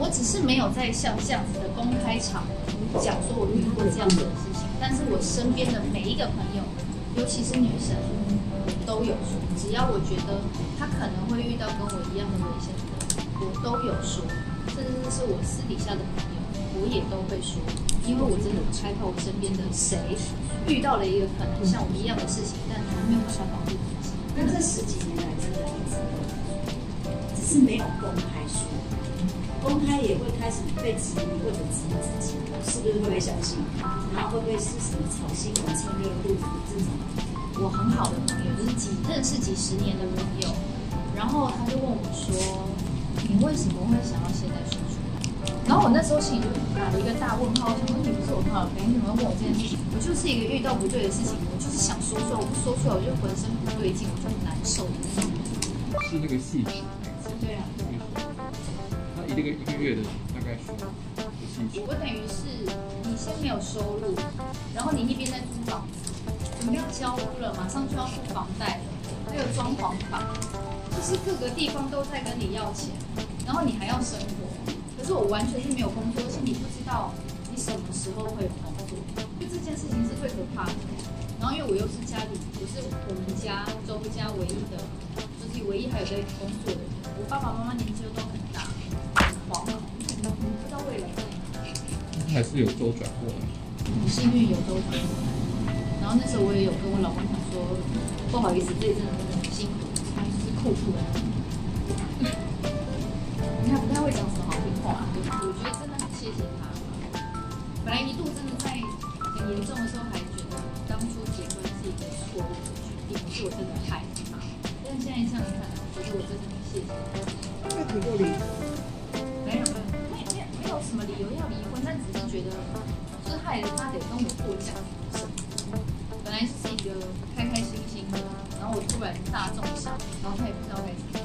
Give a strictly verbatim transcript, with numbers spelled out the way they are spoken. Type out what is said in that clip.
我只是没有在像这样子的公开场合讲说我遇过这样子的事情，但是我身边的每一个朋友，尤其是女生，都有说，只要我觉得她可能会遇到跟我一样的危险的，我都有说，甚至是我私底下的朋友，我也都会说，因为我真的害怕我身边的谁遇到了一个可能像我一样的事情，但他没有办法保护自己。那这十几年来真的一直都，只是没有公开说。 公开也会开始被质疑，或者质疑自己是不是会不会相信，他会不会是什么炒新闻、蹭热度这种。我很好的朋友，就是几认识几十年的朋友，然后他就问我说：“你为什么会想要现在说出来？”然后我那时候心里就打了一个大问号，我想说：“你不是我朋友，你怎么问我这件事情？我就是一个遇到不对的事情，我就是想说出来，我不说出来，我就浑身不对劲，我就很难受。”是那个戏曲。对啊。 这个一个月的大概是，我等于是你先没有收入，然后你那边在租房子，准备要交屋了，马上就要付房贷了，还有装潢房，就是各个地方都在跟你要钱，然后你还要生活，可是我完全是没有工作，而且你不知道你什么时候会有工作，就这件事情是最可怕的。然后因为我又是家里，我是我们家周家唯一的，就是唯一还有在工作的人，我爸爸妈妈年纪都很大。 还是有周转过来，很幸运有周转过来。然后那时候我也有跟我老公讲说，不好意思，这一阵子很辛苦，他就是扣出来。你看不太会讲什么好听话，我觉得真的很谢谢他。本来一度真的在很严重的时候，还觉得当初结婚是一个错误的决定，是我真的害怕。但现在想想，我觉得我真的很谢谢他。那挺过瘾。没有没有。 有什么理由要离婚？但只是觉得，就是害了他得跟我过这样的生活。本来是一个开开心心的，然后我突然大众伤，然后他也不知道该怎么办。